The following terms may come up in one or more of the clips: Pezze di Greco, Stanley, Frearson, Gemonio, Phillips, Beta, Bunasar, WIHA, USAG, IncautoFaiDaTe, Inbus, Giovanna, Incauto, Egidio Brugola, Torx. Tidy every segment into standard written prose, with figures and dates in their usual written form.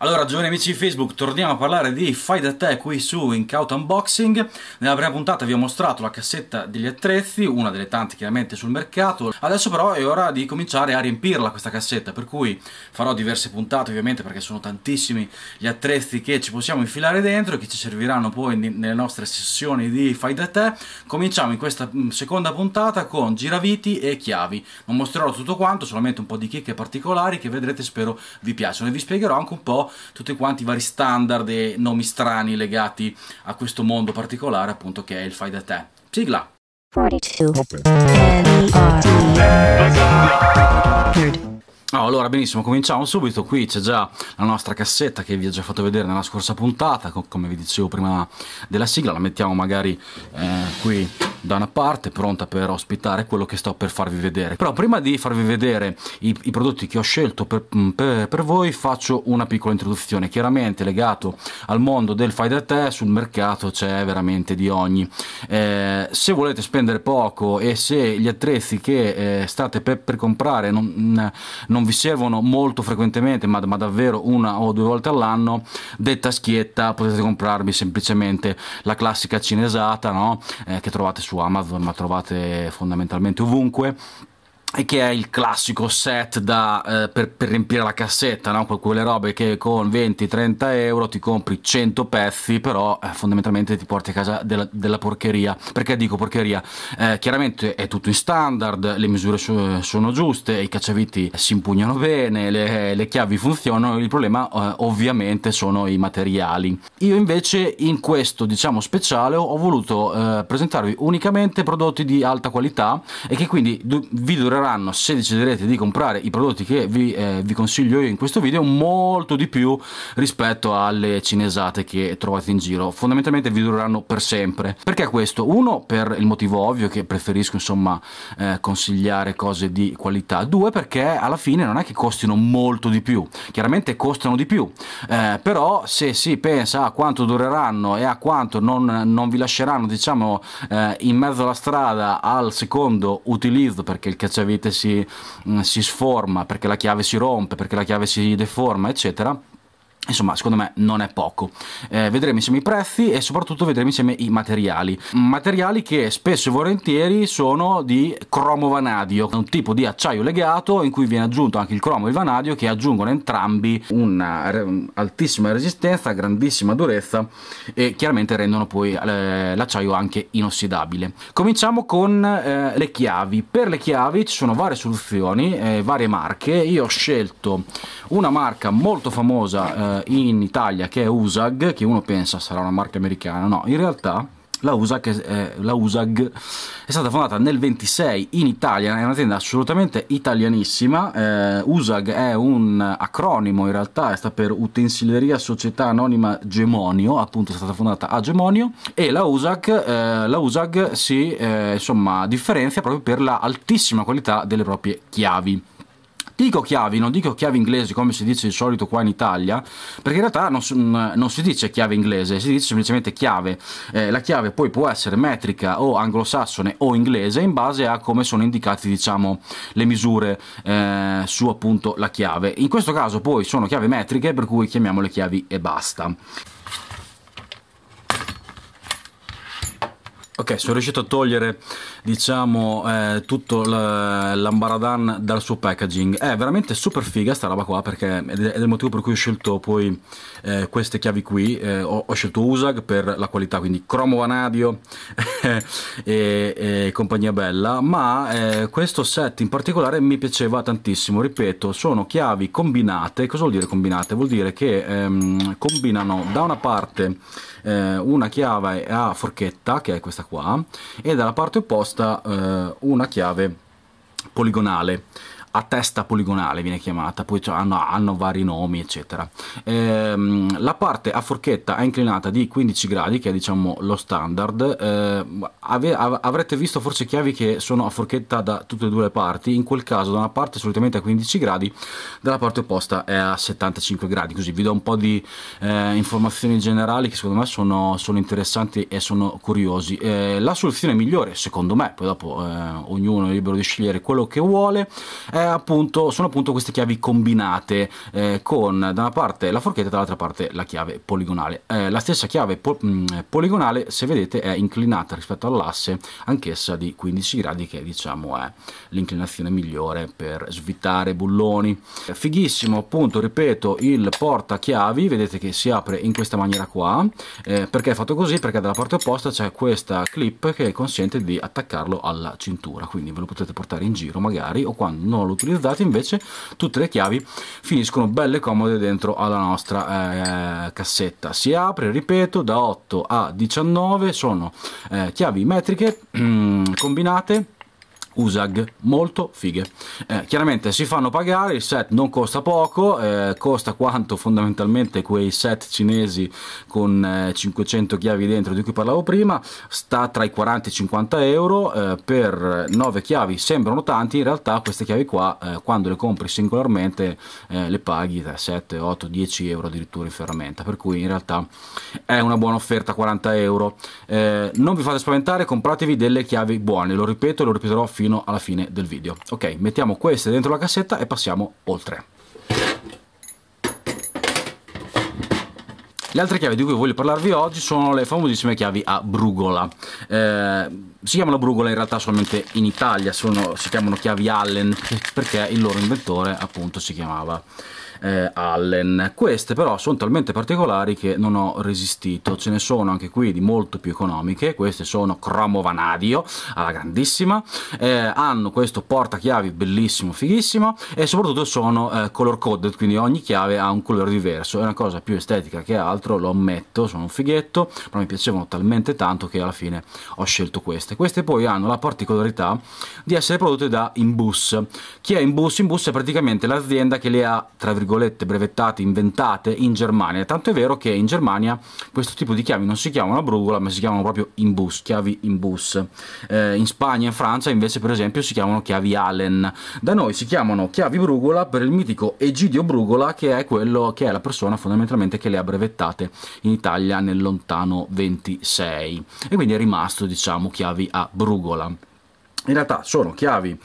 Allora, giovani amici di Facebook, torniamo a parlare di Fai da te qui su Incauto Unboxing. Nella prima puntata vi ho mostrato la cassetta degli attrezzi, una delle tante chiaramente sul mercato. Adesso però è ora di cominciare a riempirla questa cassetta, per cui farò diverse puntate ovviamente, perché sono tantissimi gli attrezzi che ci possiamo infilare dentro e che ci serviranno poi nelle nostre sessioni di Fai da te. Cominciamo in questa seconda puntata con giraviti e chiavi. Non mostrerò tutto quanto, solamente un po' di chicche particolari che vedrete, spero vi piacciono, e vi spiegherò anche un po' tutti quanti i vari standard e nomi strani legati a questo mondo particolare, appunto, che è il fai da te. Sigla. 42. Allora, benissimo, cominciamo subito. Qui c'è già la nostra cassetta che vi ho già fatto vedere nella scorsa puntata, come vi dicevo prima della sigla. La mettiamo magari qui da una parte, pronta per ospitare quello che sto per farvi vedere. Però prima di farvi vedere i prodotti che ho scelto per voi, faccio una piccola introduzione. Chiaramente, legato al mondo del fai da te, sul mercato c'è veramente di ogni. Se volete spendere poco e se gli attrezzi che state per comprare non vi servono molto frequentemente, ma davvero una o due volte all'anno, detta schietta, potete comprarvi semplicemente la classica cinesata, no? Che trovate su Amazon, ma trovate fondamentalmente ovunque, e che è il classico set da, per riempire la cassetta, no? Quelle robe che con 20-30 euro ti compri 100 pezzi, però fondamentalmente ti porti a casa della porcheria. Perché dico porcheria? Chiaramente è tutto in standard, le misure sono giuste, i cacciaviti si impugnano bene, le chiavi funzionano. Il problema ovviamente sono i materiali. Io invece in questo, diciamo, speciale ho voluto presentarvi unicamente prodotti di alta qualità e che quindi vi durerà, se deciderete di comprare i prodotti che vi consiglio io in questo video, molto di più rispetto alle cinesate che trovate in giro. Fondamentalmente vi dureranno per sempre. Perché questo? Uno, per il motivo ovvio che preferisco, insomma, consigliare cose di qualità. Due, perché alla fine non è che costino molto di più. Chiaramente costano di più, però se si pensa a quanto dureranno e a quanto non vi lasceranno, diciamo, in mezzo alla strada al secondo utilizzo, perché il cacciavite si sforma, perché la chiave si rompe, perché la chiave si deforma, eccetera. Insomma, secondo me non è poco. Vedremo insieme i prezzi e soprattutto vedremo insieme i materiali. Materiali che spesso e volentieri sono di cromo vanadio, un tipo di acciaio legato in cui viene aggiunto anche il cromo e il vanadio, che aggiungono entrambi una altissima resistenza, grandissima durezza e chiaramente rendono poi l'acciaio anche inossidabile. Cominciamo con le chiavi. Per le chiavi ci sono varie soluzioni, varie marche. Io ho scelto una marca molto famosa in Italia, che è USAG, che uno pensa sarà una marca americana. No, in realtà la USAG è stata fondata nel 26 in Italia, è un'azienda assolutamente italianissima. USAG è un acronimo, in realtà sta per Utensileria Società Anonima Gemonio, appunto è stata fondata a Gemonio, e la USAG si insomma differenzia proprio per la altissima qualità delle proprie chiavi. Dico chiavi, non dico chiavi inglesi come si dice di solito qua in Italia, perché in realtà non si dice chiave inglese, si dice semplicemente chiave. La chiave poi può essere metrica o anglosassone o inglese, in base a come sono indicati, diciamo, le misure su appunto la chiave. In questo caso poi sono chiavi metriche, per cui chiamiamole chiavi e basta. Ok, sono riuscito a togliere, diciamo, tutto l'ambaradan dal suo packaging. È veramente super figa sta roba qua, perché è il motivo per cui ho scelto poi queste chiavi qui. Ho scelto USAG per la qualità, quindi cromo vanadio e compagnia bella, ma questo set in particolare mi piaceva tantissimo. Ripeto, sono chiavi combinate. Cosa vuol dire combinate? Vuol dire che combinano da una parte una chiave a forchetta, che è questa qua, e dalla parte opposta una chiave poligonale, a testa poligonale viene chiamata, poi hanno vari nomi eccetera. La parte a forchetta è inclinata di 15 gradi, che è, diciamo, lo standard. Avrete visto forse chiavi che sono a forchetta da tutte e due le parti. In quel caso da una parte solitamente a 15 gradi, dalla parte opposta è a 75 gradi, così vi do un po' di informazioni generali che secondo me sono interessanti e sono curiosi. La soluzione migliore, secondo me, poi dopo ognuno è libero di scegliere quello che vuole, è sono appunto queste chiavi combinate con da una parte la forchetta e dall'altra parte la chiave poligonale. La stessa chiave poligonale, se vedete, è inclinata rispetto all'asse, anch'essa di 15 gradi, che diciamo è l'inclinazione migliore per svitare bulloni. Fighissimo, appunto, ripeto, il portachiavi, vedete che si apre in questa maniera qua. Perché è fatto così? Perché dalla parte opposta c'è questa clip che consente di attaccarlo alla cintura, quindi ve lo potete portare in giro magari, o quando non lo utilizzate invece tutte le chiavi finiscono belle comode dentro alla nostra cassetta. Si apre, ripeto, da 8 a 19, sono chiavi metriche combinate. Usag, molto fighe. Chiaramente si fanno pagare, il set non costa poco, costa quanto fondamentalmente quei set cinesi con 500 chiavi dentro di cui parlavo prima, sta tra i 40 e i 50 euro, per 9 chiavi sembrano tanti, in realtà queste chiavi qua quando le compri singolarmente le paghi da 7, 8, 10 euro addirittura in ferramenta, per cui in realtà è una buona offerta, 40 euro. Non vi fate spaventare, compratevi delle chiavi buone, lo ripeto e lo ripeterò fino alla fine del video. Ok, mettiamo queste dentro la cassetta e passiamo oltre. Le altre chiavi di cui voglio parlarvi oggi sono le famosissime chiavi a brugola. Si chiamano brugola in realtà solamente in Italia, si chiamano chiavi Allen perché il loro inventore appunto si chiamava Allen. Queste però sono talmente particolari che non ho resistito, ce ne sono anche qui di molto più economiche. Queste sono cromo vanadio alla grandissima, hanno questo portachiavi bellissimo, fighissimo, e soprattutto sono color coded, quindi ogni chiave ha un colore diverso, è una cosa più estetica che altro, lo ammetto, sono un fighetto, ma mi piacevano talmente tanto che alla fine ho scelto queste. Queste poi hanno la particolarità di essere prodotte da Inbus. Chi è Inbus? Inbus è praticamente l'azienda che le ha, tra virgolette, brevettate, inventate in Germania, tanto è vero che in Germania questo tipo di chiavi non si chiamano brugola ma si chiamano proprio Inbus, chiavi Inbus. In Spagna e in Francia invece per esempio si chiamano chiavi Allen, da noi si chiamano chiavi brugola per il mitico Egidio Brugola, che è quello che è la persona fondamentalmente che le ha brevettate in Italia nel lontano 26, e quindi è rimasto, diciamo, chiavi a brugola. In realtà sono chiavi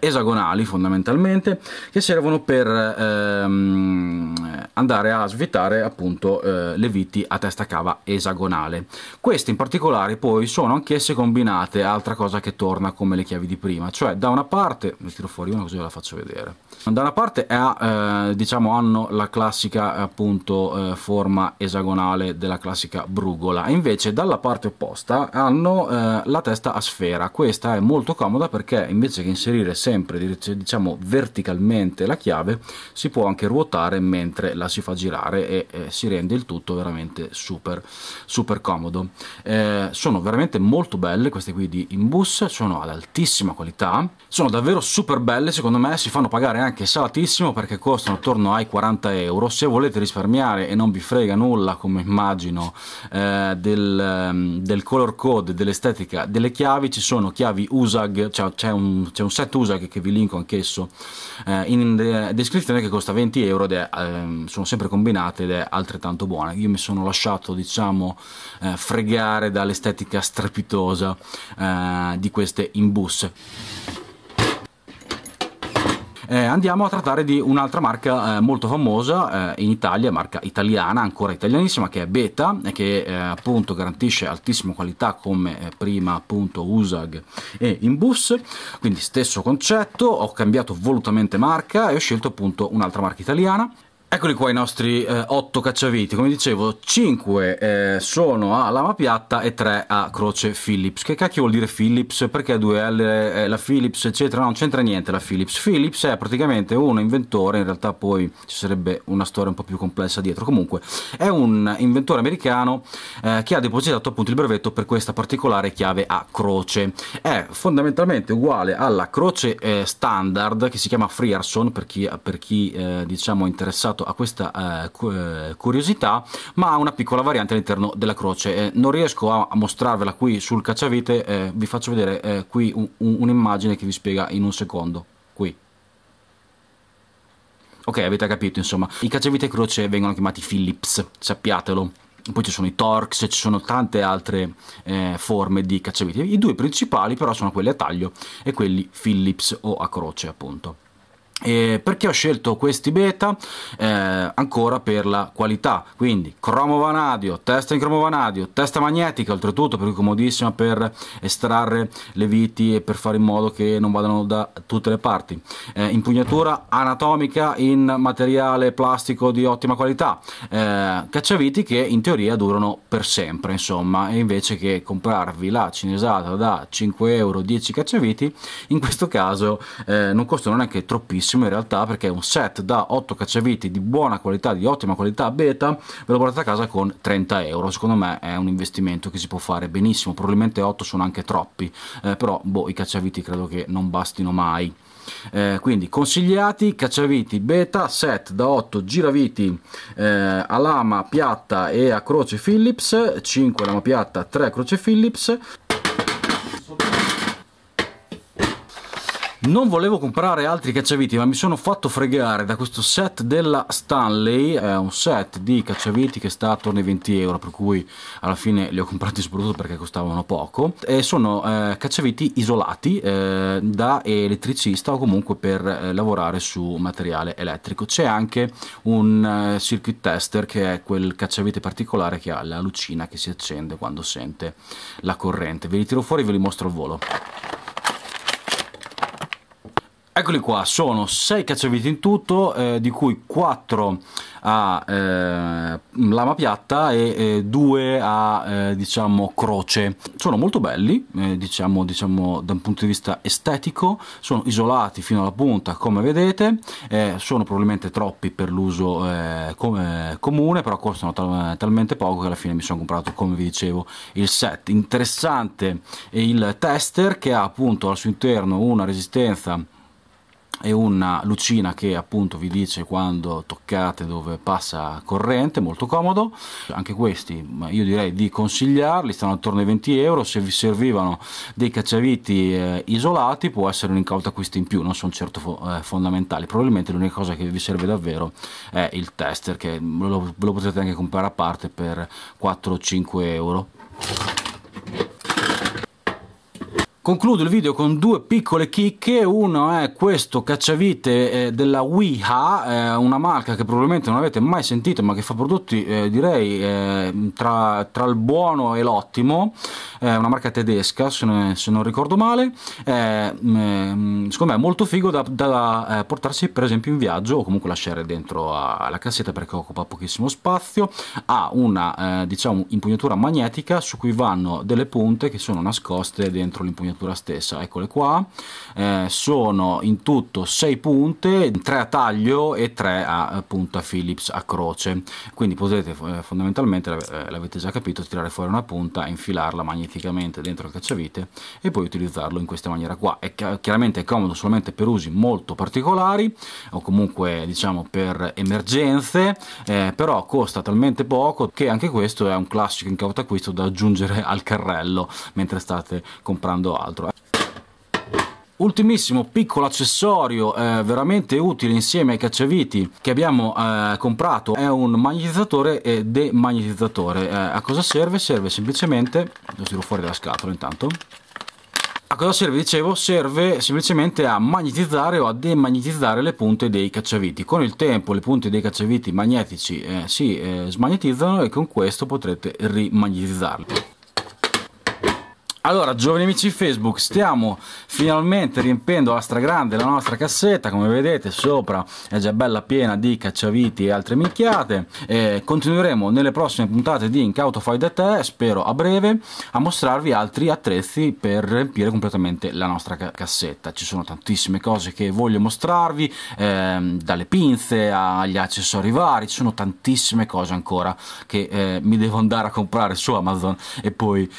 esagonali fondamentalmente, che servono per andare a svitare appunto le viti a testa cava esagonale. Queste in particolare poi sono anch'esse combinate, altra cosa che torna come le chiavi di prima, cioè da una parte, mi tiro fuori una così ve la faccio vedere, da una parte diciamo hanno la classica appunto forma esagonale della classica brugola, e invece dalla parte opposta hanno la testa a sfera. Questa è molto comoda perché invece che inserire sempre, diciamo, verticalmente la chiave, si può anche ruotare mentre la si fa girare, e si rende il tutto veramente super super comodo. Sono veramente molto belle queste qui di Inbus, sono ad altissima qualità, sono davvero super belle, secondo me si fanno pagare anche salatissimo perché costano attorno ai 40 euro. Se volete risparmiare e non vi frega nulla, come immagino, del color code, dell'estetica delle chiavi, ci sono chiavi usag, cioè c'è un set usag che vi linko anch'esso in descrizione, che costa 20 euro ed è, sono sempre combinate ed è altrettanto buona. Io mi sono lasciato, diciamo, fregare dall'estetica strepitosa di queste Inbus. Andiamo a trattare di un'altra marca molto famosa in Italia, marca italiana, ancora italianissima, che è Beta, che appunto garantisce altissima qualità come prima appunto Usag e Inbus, quindi stesso concetto. Ho cambiato volutamente marca e ho scelto appunto un'altra marca italiana. Eccoli qua i nostri 8 cacciaviti, come dicevo 5 sono a lama piatta e 3 a croce Phillips. Che cacchio vuol dire Phillips? Perché 2L, la Phillips eccetera, non c'entra niente la Phillips. Phillips è praticamente un inventore, in realtà poi ci sarebbe una storia un po' più complessa dietro, comunque è un inventore americano che ha depositato appunto il brevetto per questa particolare chiave a croce. È fondamentalmente uguale alla croce standard, che si chiama Frearson per chi diciamo è interessato a questa curiosità, ma ha una piccola variante all'interno della croce. Non riesco a mostrarvela qui sul cacciavite, vi faccio vedere qui un'immagine che vi spiega in un secondo qui. Ok, avete capito, insomma i cacciavite croce vengono chiamati Phillips, sappiatelo. Poi ci sono i Torx, ci sono tante altre forme di cacciavite. I due principali però sono quelli a taglio e quelli Phillips o a croce appunto. Perché ho scelto questi beta? Ancora per la qualità, quindi cromo vanadio, testa in cromo vanadio, testa magnetica oltretutto, perché è comodissima per estrarre le viti e per fare in modo che non vadano da tutte le parti, impugnatura anatomica in materiale plastico di ottima qualità, cacciaviti che in teoria durano per sempre, insomma, e invece che comprarvi la cinesata da 5 euro 10 cacciaviti, in questo caso non costano neanche troppissimo in realtà, perché un set da 8 cacciaviti di buona qualità, di ottima qualità beta, ve lo portate a casa con 30 euro. Secondo me è un investimento che si può fare benissimo, probabilmente 8 sono anche troppi, però boh, i cacciaviti credo che non bastino mai. Quindi consigliati cacciaviti beta set da 8 giraviti a lama piatta e a croce Phillips, 5 lama piatta, 3 a croce Phillips. Non volevo comprare altri cacciaviti, ma mi sono fatto fregare da questo set della Stanley, è un set di cacciaviti che sta attorno ai 20 euro, per cui alla fine li ho comprati soprattutto perché costavano poco, e sono cacciaviti isolati da elettricista o comunque per lavorare su materiale elettrico. C'è anche un circuit tester, che è quel cacciavite particolare che ha la lucina che si accende quando sente la corrente. Ve li tiro fuori e ve li mostro al volo. Eccoli qua, sono 6 cacciaviti in tutto, di cui 4 a lama piatta e 2 a diciamo croce. Sono molto belli, diciamo da un punto di vista estetico, sono isolati fino alla punta come vedete, sono probabilmente troppi per l'uso comune, però costano talmente poco che alla fine mi sono comprato, come vi dicevo, il set. Interessante è il tester, che ha appunto al suo interno una resistenza e una lucina che appunto vi dice quando toccate dove passa corrente, molto comodo. Anche questi io direi di consigliarli, stanno attorno ai 20 euro. Se vi servivano dei cacciaviti isolati, può essere un incauto acquisto in più, non sono certo fondamentali. Probabilmente l'unica cosa che vi serve davvero è il tester, che lo potete anche comprare a parte per 4 o 5 euro. Concludo il video con due piccole chicche. Uno è questo cacciavite della WIHA, una marca che probabilmente non avete mai sentito, ma che fa prodotti direi tra il buono e l'ottimo, una marca tedesca se non ricordo male. Secondo me è molto figo da portarsi per esempio in viaggio, o comunque lasciare dentro alla cassetta, perché occupa pochissimo spazio. Ha una diciamo impugnatura magnetica su cui vanno delle punte che sono nascoste dentro l'impugnatura stessa, eccole qua. Sono in tutto 6 punte, 3 a taglio e 3 a punta Phillips a croce, quindi potete fondamentalmente, l'avete già capito, tirare fuori una punta, infilarla magneticamente dentro il cacciavite e poi utilizzarlo in questa maniera qua. È chiaramente comodo solamente per usi molto particolari o comunque diciamo per emergenze, però costa talmente poco che anche questo è un classico incauto acquisto da aggiungere al carrello mentre state comprando altro. Ultimissimo piccolo accessorio veramente utile insieme ai cacciaviti che abbiamo comprato è un magnetizzatore e demagnetizzatore. A cosa serve? Serve semplicemente, lo tiro fuori dalla scatola intanto. A cosa serve? Dicevo, serve semplicemente a magnetizzare o a demagnetizzare le punte dei cacciaviti. Con il tempo le punte dei cacciaviti magnetici si smagnetizzano, e con questo potrete rimagnetizzarli. Allora, giovani amici Facebook, stiamo finalmente riempiendo alla stragrande la nostra cassetta. Come vedete sopra è già bella piena di cacciaviti e altre minchiate. Continueremo nelle prossime puntate di IncautoFaiDaTe, spero a breve, a mostrarvi altri attrezzi per riempire completamente la nostra cassetta. Ci sono tantissime cose che voglio mostrarvi, dalle pinze agli accessori vari. Ci sono tantissime cose ancora che mi devo andare a comprare su Amazon e poi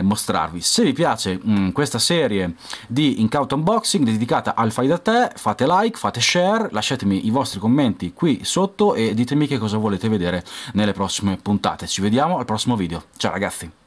mostrarvi. Se vi piace questa serie di Incauto Unboxing dedicata al fai da te, fate like, fate share, lasciatemi i vostri commenti qui sotto e ditemi che cosa volete vedere nelle prossime puntate. Ci vediamo al prossimo video, ciao ragazzi!